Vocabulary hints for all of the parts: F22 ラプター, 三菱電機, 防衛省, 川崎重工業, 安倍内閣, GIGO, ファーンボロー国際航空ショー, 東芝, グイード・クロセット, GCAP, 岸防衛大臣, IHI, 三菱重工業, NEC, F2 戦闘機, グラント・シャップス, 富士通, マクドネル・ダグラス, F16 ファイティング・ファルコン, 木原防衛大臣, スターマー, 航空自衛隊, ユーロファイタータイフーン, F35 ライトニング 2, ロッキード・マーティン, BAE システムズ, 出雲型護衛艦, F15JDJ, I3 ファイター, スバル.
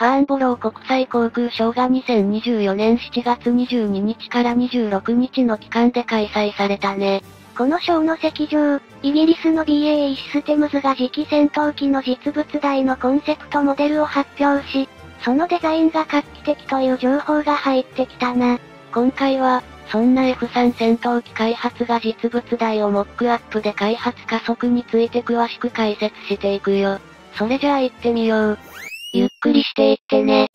ファーンボロー国際航空ショーが2024年7月22日から26日の期間で開催されたね。このショーの席上、イギリスの BAE システムズが次期戦闘機の実物大のコンセプトモデルを発表し、そのデザインが画期的という情報が入ってきたな。今回は、そんな F3 戦闘機開発が実物大をモックアップで開発加速について詳しく解説していくよ。それじゃあ行ってみよう。ゆっくりしていってね。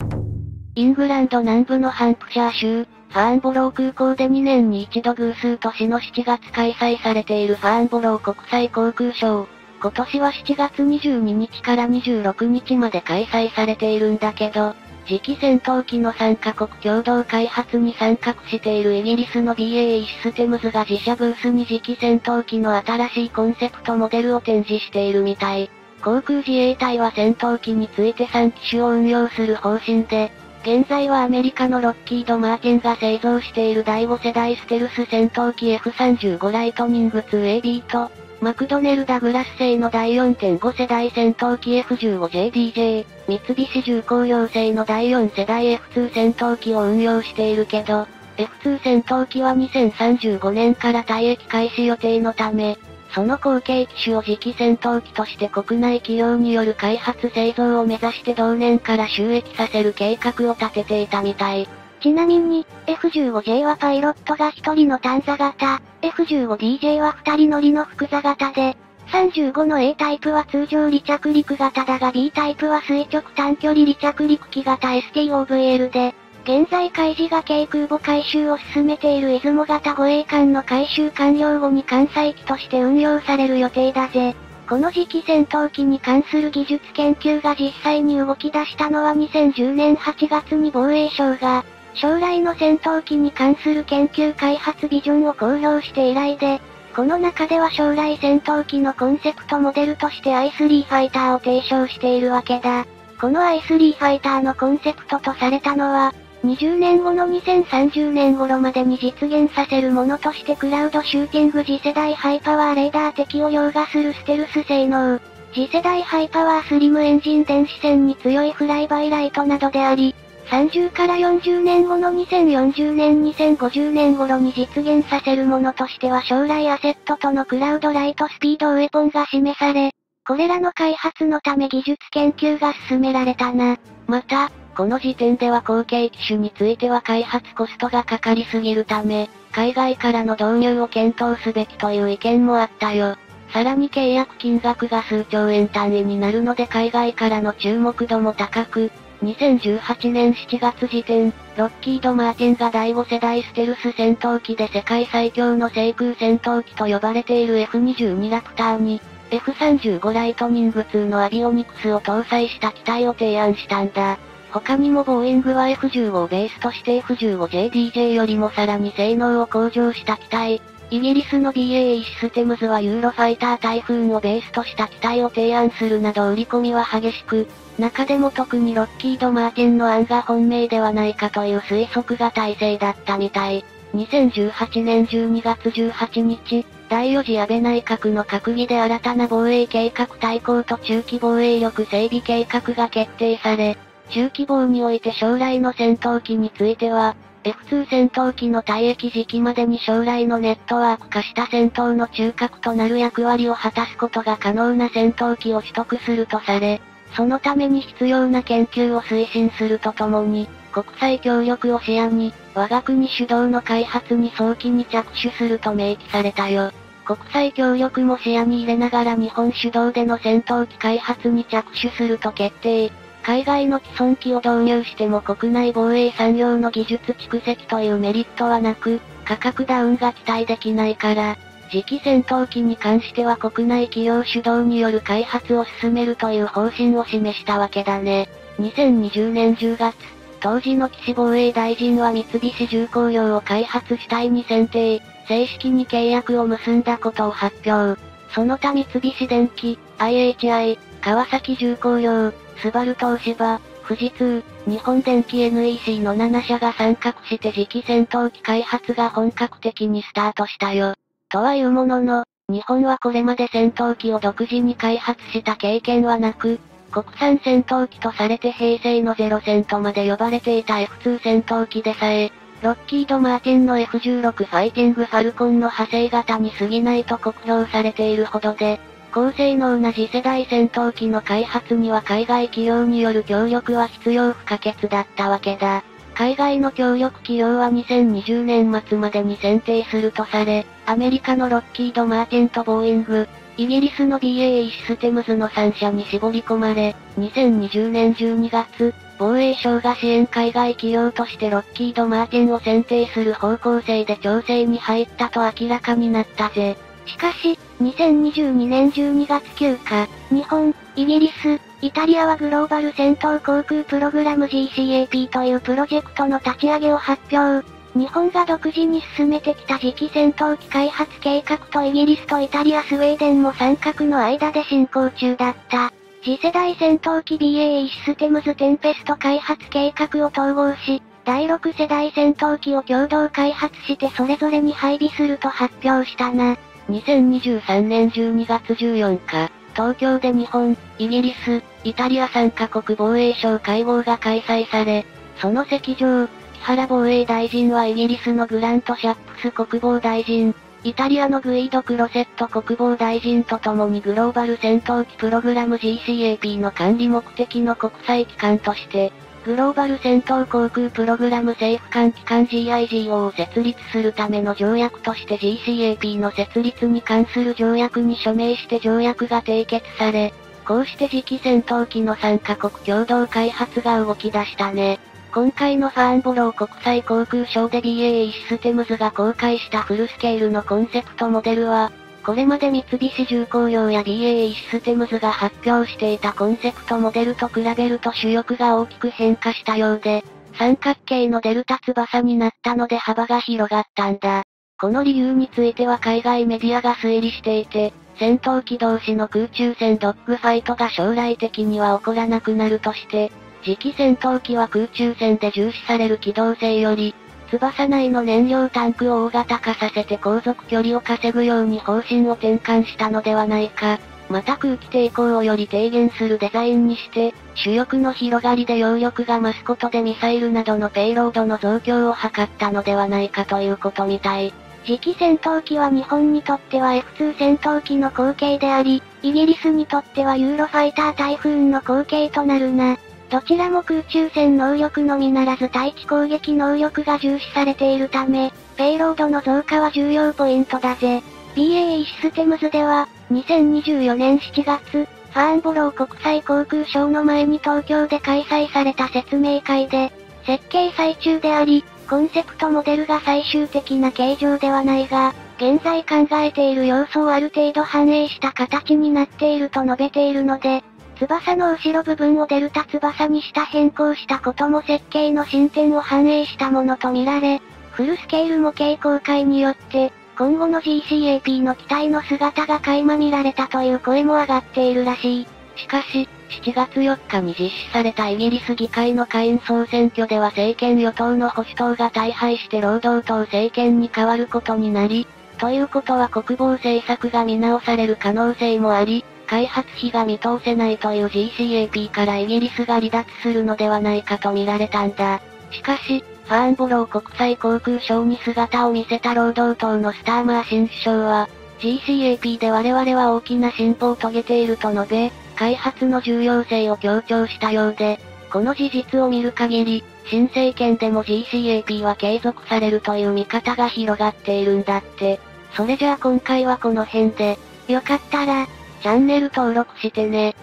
イングランド南部のハンプシャー州、ファーンボロー空港で2年に一度偶数年の7月開催されているファーンボロー国際航空ショー。今年は7月22日から26日まで開催されているんだけど、次期戦闘機の3カ国共同開発に参画しているイギリスの BAE システムズが自社ブースに次期戦闘機の新しいコンセプトモデルを展示しているみたい。航空自衛隊は戦闘機について3機種を運用する方針で、現在はアメリカのロッキード・マーティンが製造している第5世代ステルス戦闘機 F35 ライトニング 2AB と、マクドネル・ダグラス製の第 4.5 世代戦闘機 F15JDJ、三菱重工業製の第4世代 F2 戦闘機を運用しているけど、F2 戦闘機は2035年から退役開始予定のため、その後継機種を次期戦闘機として国内企業による開発製造を目指して同年から収益させる計画を立てていたみたい。ちなみに、F15J はパイロットが1人の単座型、F15DJ は2人乗りの複座型で、35の A タイプは通常離着陸型だが B タイプは垂直短距離離着陸機型 STOVL で、現在海自が軽空母改修を進めている出雲型護衛艦の改修完了後に艦載機として運用される予定だぜ。この次期戦闘機に関する技術研究が実際に動き出したのは2010年8月に防衛省が、将来の戦闘機に関する研究開発ビジョンを公表して以来で、この中では将来戦闘機のコンセプトモデルとして I3 ファイターを提唱しているわけだ。この I3 ファイターのコンセプトとされたのは、20年後の2030年頃までに実現させるものとしてクラウドシューティング次世代ハイパワーレーダー敵を凌駕するステルス性能、次世代ハイパワースリムエンジン電子戦に強いフライバイライトなどであり、30から40年後の2040年2050年頃に実現させるものとしては将来アセットとのクラウドライトスピードウェポンが示され、これらの開発のため技術研究が進められたな。また、この時点では後継機種については開発コストがかかりすぎるため、海外からの導入を検討すべきという意見もあったよ。さらに契約金額が数兆円単位になるので海外からの注目度も高く、2018年7月時点、ロッキード・マーティンが第5世代ステルス戦闘機で世界最強の制空戦闘機と呼ばれている F22 ラプターに、F35 ライトニング2のアビオニクスを搭載した機体を提案したんだ。他にもボーイングは F15 をベースとして F15JDJ よりもさらに性能を向上した機体、イギリスの BAE システムズはユーロファイタータイフーンをベースとした機体を提案するなど売り込みは激しく、中でも特にロッキード・マーティンの案が本命ではないかという推測が大勢だったみたい。2018年12月18日、第4次安倍内閣の閣議で新たな防衛計画大綱と中期防衛力整備計画が決定され、中期防において将来の戦闘機については、F2 戦闘機の退役時期までに将来のネットワーク化した戦闘の中核となる役割を果たすことが可能な戦闘機を取得するとされ、そのために必要な研究を推進するとともに、国際協力を視野に、我が国主導の開発に早期に着手すると明記されたよ。国際協力も視野に入れながら日本主導での戦闘機開発に着手すると決定。海外の既存機を導入しても国内防衛産業の技術蓄積というメリットはなく、価格ダウンが期待できないから、次期戦闘機に関しては国内企業主導による開発を進めるという方針を示したわけだね。2020年10月、当時の岸防衛大臣は三菱重工業を開発主体に選定、正式に契約を結んだことを発表。その他三菱電機、IHI、川崎重工業、スバル東芝、富士通、日本電機 NEC の7社が参画して次期戦闘機開発が本格的にスタートしたよ。とはいうものの、日本はこれまで戦闘機を独自に開発した経験はなく、国産戦闘機とされて平成のゼロ戦とまで呼ばれていた F2 戦闘機でさえ、ロッキード・マーチンの F16 ファイティング・ファルコンの派生型に過ぎないと酷評されているほどで、高性能な次世代戦闘機の開発には海外企業による協力は必要不可欠だったわけだ。海外の協力企業は2020年末までに選定するとされ、アメリカのロッキード・マーチンとボーイング、イギリスの BAE システムズの3社に絞り込まれ、2020年12月、防衛省が支援海外企業としてロッキード・マーチンを選定する方向性で調整に入ったと明らかになったぜ。しかし、2022年12月9日、日本、イギリス、イタリアはグローバル戦闘航空プログラム GCAP というプロジェクトの立ち上げを発表。日本が独自に進めてきた次期戦闘機開発計画とイギリスとイタリア、スウェーデンも参画の間で進行中だった。次世代戦闘機 BAE システムズテンペスト開発計画を統合し、第6世代戦闘機を共同開発してそれぞれに配備すると発表したな。2023年12月14日、東京で日本、イギリス、イタリア3カ国防衛省会合が開催され、その席上、木原防衛大臣はイギリスのグラント・シャップス国防大臣、イタリアのグイード・クロセット国防大臣と共にグローバル戦闘機プログラム GCAP の管理目的の国際機関として、グローバル戦闘航空プログラム政府間機関 GIGO を設立するための条約として GCAP の設立に関する条約に署名して条約が締結され、こうして次期戦闘機の3カ国共同開発が動き出したね。今回のファーンボロー国際航空ショーで BAE システムズが公開したフルスケールのコンセプトモデルは、これまで三菱重工業や BAE システムズが発表していたコンセプトモデルと比べると主翼が大きく変化したようで、三角形のデルタ翼になったので幅が広がったんだ。この理由については海外メディアが推理していて、戦闘機同士の空中戦ドッグファイトが将来的には起こらなくなるとして、次期戦闘機は空中戦で重視される機動性より、翼内の燃料タンクを大型化させて航続距離を稼ぐように方針を転換したのではないか。また空気抵抗をより低減するデザインにして、主翼の広がりで揚力が増すことでミサイルなどのペイロードの増強を図ったのではないかということみたい。次期戦闘機は日本にとっては F2 戦闘機の後継であり、イギリスにとってはユーロファイタータイフーンの後継となるな。どちらも空中戦能力のみならず対地攻撃能力が重視されているため、ペイロードの増加は重要ポイントだぜ。BAE システムズでは、2024年7月、ファーンボロー国際航空ショーの前に東京で開催された説明会で、設計最中であり、コンセプトモデルが最終的な形状ではないが、現在考えている要素をある程度反映した形になっていると述べているので、翼の後ろ部分をデルタ翼にした変更したことも設計の進展を反映したものとみられ、フルスケール模型公開によって、今後の GCAP の機体の姿が垣間見られたという声も上がっているらしい。しかし、7月4日に実施されたイギリス議会の下院総選挙では政権与党の保守党が大敗して労働党政権に変わることになり、ということは国防政策が見直される可能性もあり、開発費が見通せないという GCAP からイギリスが離脱するのではないかと見られたんだ。しかし、ファーンボロー国際航空ショーに姿を見せた労働党のスターマー新首相は、GCAP で我々は大きな進歩を遂げていると述べ、開発の重要性を強調したようで、この事実を見る限り、新政権でも GCAP は継続されるという見方が広がっているんだって。それじゃあ今回はこの辺で、よかったら、チャンネル登録してね。